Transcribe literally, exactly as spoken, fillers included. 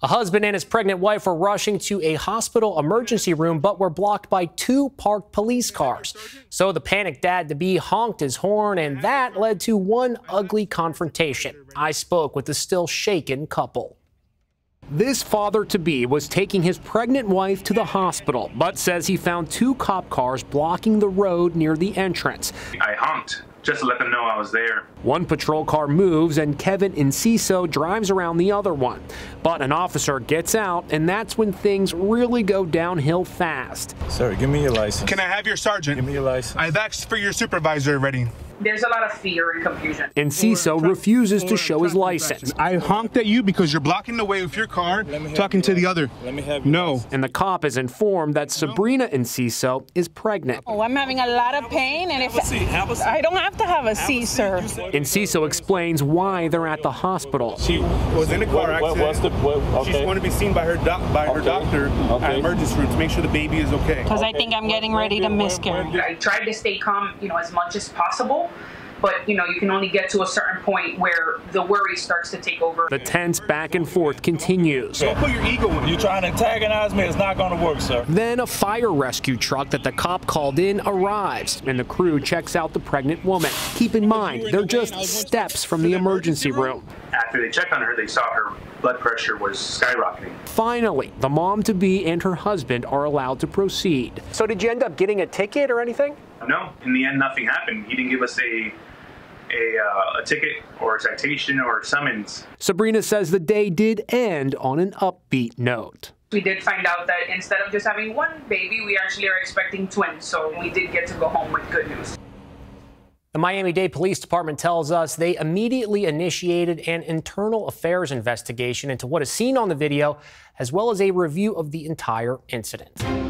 A husband and his pregnant wife were rushing to a hospital emergency room but were blocked by two parked police cars. So the panicked dad-to-be honked his horn, and that led to one ugly confrontation. I spoke with the still shaken couple. This father-to-be was taking his pregnant wife to the hospital but says he found two cop cars blocking the road near the entrance. I honked just to let them know I was there. One patrol car moves and Kevin Enciso drives around the other one. But an officer gets out, and that's when things really go downhill fast. Sir, give me your license. Can I have your sergeant? Give me your license. I've asked for your supervisor already. There's a lot of fear and confusion. Enciso refuses to show his license. I honked at you because you're blocking the way with your car, talking to the other. Let me have no. And the cop is informed that Sabrina Enciso is pregnant. Oh, I'm having a lot of pain, and if I don't have to have a seat, sir. Enciso explains why they're at the hospital. She was in a car accident. She's going to be seen by her by her doctor at emergency room to make sure the baby is okay. Because I think I'm getting ready to miscarry. I tried to stay calm, you know, as much as possible. But, you know, you can only get to a certain point where the worry starts to take over. The tense back and forth continues. Don't put your ego in. You're trying to antagonize me. It's not going to work, sir. Then a fire rescue truck that the cop called in arrives, and the crew checks out the pregnant woman. Keep in mind, they're just steps from the emergency room. After they checked on her, they saw her blood pressure was skyrocketing. Finally, the mom-to-be and her husband are allowed to proceed. So did you end up getting a ticket or anything? No. In the end, nothing happened. He didn't give us a a, uh, a ticket or a citation or a summons. Sabrina says the day did end on an upbeat note. We did find out that instead of just having one baby, we actually are expecting twins, so we did get to go home with good news. The Miami-Dade Police Department tells us they immediately initiated an internal affairs investigation into what is seen on the video, as well as a review of the entire incident.